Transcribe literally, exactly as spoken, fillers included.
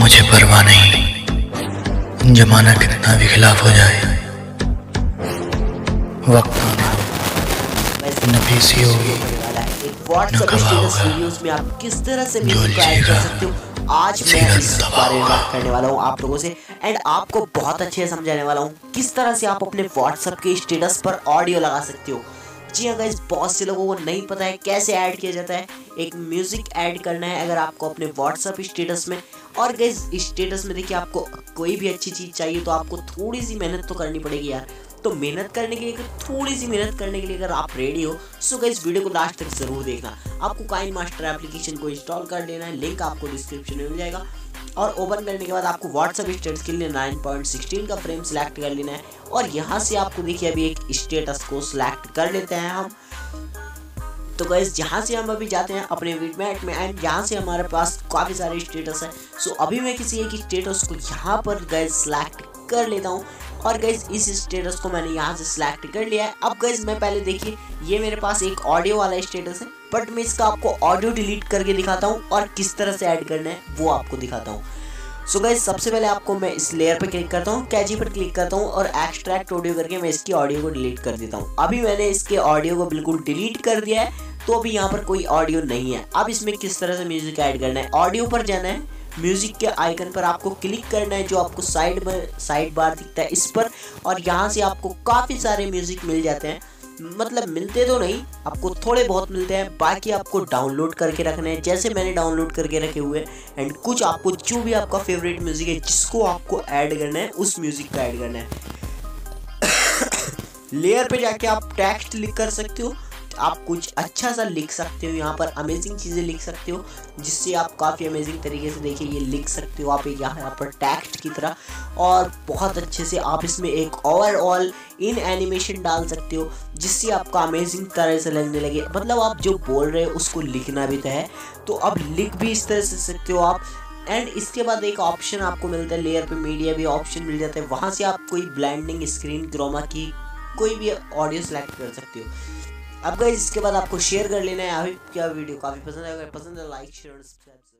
मुझे परवाह नहीं, जमाना कितना भी खिलाफ हो जाए। वक्त न पीसी होगी न गवाह होगा, जो लिखेगा आज मैं इस बारे में बात करने वाला हूँ आप लोगों से, एंड आपको बहुत अच्छे से समझाने वाला हूँ किस तरह से आप अपने व्हाट्सएप के स्टेटस पर ऑडियो लगा सकते हो। जी हाँ गाइस, बहुत से लोगों को नहीं पता है कैसे ऐड किया जाता है। एक म्यूज़िक ऐड करना है अगर आपको अपने व्हाट्सएप स्टेटस में, और गाइस स्टेटस में देखिए आपको कोई भी अच्छी चीज़ चाहिए तो आपको थोड़ी सी मेहनत तो करनी पड़ेगी यार। तो मेहनत करने के लिए अगर थोड़ी सी मेहनत करने के लिए अगर आप रेडी हो सो गाइस वीडियो को लास्ट तक ज़रूर देखना। आपको काइन मास्टर एप्लीकेशन को इंस्टॉल कर लेना है, लिंक आपको डिस्क्रिप्शन में मिल जाएगा। और ओपन करने के बाद आपको व्हाट्सएप स्टेटस के लिए नाइन पॉइंट सिक्सटीन का फ्रेम सिलेक्ट कर लेना है, और यहाँ से आपको देखिए अभी एक स्टेटस को सिलेक्ट कर लेते हैं हम। तो गाइस यहाँ से हम अभी जाते हैं अपने वीडमेट में, एंड यहाँ से हमारे पास काफ़ी सारे स्टेटस हैं। सो अभी मैं किसी एक स्टेटस को यहाँ पर गाइस सिलेक्ट कर लेता हूँ, और गाइस इस स्टेटस को मैंने यहाँ से सिलेक्ट कर लिया है। अब गाइस मैं पहले देखिए ये मेरे पास एक ऑडियो वाला स्टेटस है, बट मैं इसका आपको ऑडियो डिलीट करके दिखाता हूँ और किस तरह से ऐड करना है वो आपको दिखाता हूँ। सो गाइस सबसे पहले आपको मैं इस लेयर पर क्लिक करता हूँ, कैची पर क्लिक करता हूँ और एक्सट्रैक्ट ऑडियो करके मैं इसकी ऑडियो को डिलीट कर देता हूँ। अभी मैंने इसके ऑडियो को बिल्कुल डिलीट कर दिया है, तो अभी यहाँ पर कोई ऑडियो नहीं है। अब इसमें किस तरह से म्यूज़िक ऐड करना है, ऑडियो पर जाना है, म्यूज़िक के आइकन पर आपको क्लिक करना है जो आपको साइड में साइड बार दिखता है इस पर, और यहाँ से आपको काफ़ी सारे म्यूज़िक मिल जाते हैं। मतलब मिलते तो नहीं, आपको थोड़े बहुत मिलते हैं, बाकी आपको डाउनलोड करके रखने हैं जैसे मैंने डाउनलोड करके रखे हुए हैं। एंड कुछ आपको जो भी आपका फेवरेट म्यूज़िक है जिसको आपको ऐड करना है उस म्यूज़िक का ऐड करना है। लेयर पर जाके आप टेक्स्ट लिख कर सकते हो, आप कुछ अच्छा सा लिख सकते हो, यहाँ पर अमेजिंग चीज़ें लिख सकते हो जिससे आप काफ़ी अमेजिंग तरीके से देखिए ये लिख सकते हो आप यहाँ पर टेक्स्ट की तरह, और बहुत अच्छे से आप इसमें एक ओवरऑल इन एनिमेशन डाल सकते हो जिससे आपका अमेजिंग तरह से लगने लगे। मतलब आप जो बोल रहे हो उसको लिखना भी तो है, तो अब लिख भी इस तरह से सकते हो आप। एंड इसके बाद एक ऑप्शन आपको मिलता है लेयर पर, मीडिया भी ऑप्शन मिल जाता है, वहाँ से आप कोई ब्लाइंडिंग स्क्रीन क्रोमा की कोई भी ऑडियो सेलेक्ट कर सकते हो। अब गाइस इसके बाद आपको शेयर कर लेना है। आपकी वीडियो काफ़ी पसंद है, अगर पसंद है लाइक शेयर और सब्सक्राइब।